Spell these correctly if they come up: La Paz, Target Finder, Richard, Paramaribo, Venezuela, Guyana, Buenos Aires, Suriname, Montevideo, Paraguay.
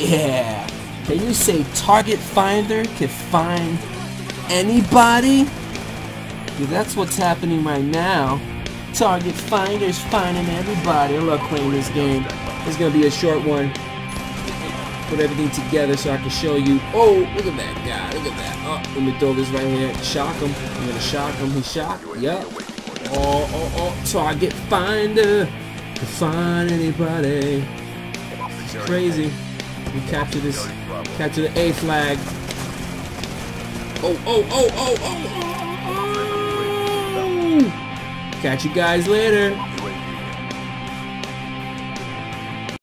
Yeah! Can you say Target Finder can find anybody? Yeah, that's what's happening right now. Target Finder's finding everybody. I love playing this game. It's gonna be a short one. Put everything together so I can show you. Oh, look at that guy, look at that. Oh, let me throw this right here. Shock him. I'm gonna shock him. He shocked. Yep. Oh. Target Finder can find anybody. Crazy. We capture this. Capture the A flag. Oh. Catch you guys later.